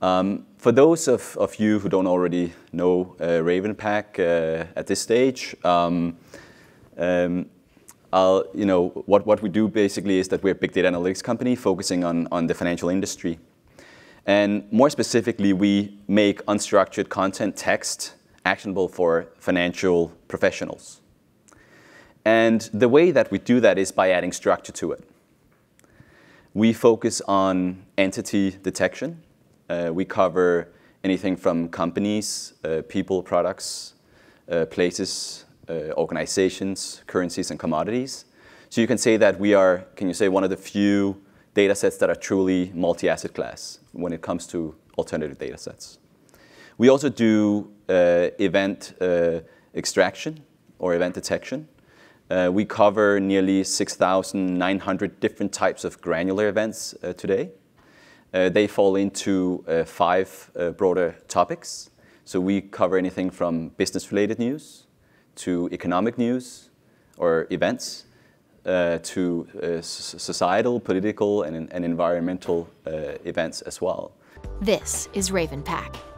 For those of you who don't already know RavenPack at this stage, what we do basically is that we're a big data analytics company focusing on the financial industry. And more specifically, we make unstructured content text actionable for financial professionals. And the way that we do that is by adding structure to it. We focus on entity detection. We cover anything from companies, people, products, places, organizations, currencies, and commodities. So you can say that we are, one of the few data sets that are truly multi-asset class when it comes to alternative data sets. We also do event extraction or event detection. We cover nearly 6,900 different types of granular events today. They fall into five broader topics. So we cover anything from business-related news to economic news or events to societal, political, and environmental events as well. This is RavenPack.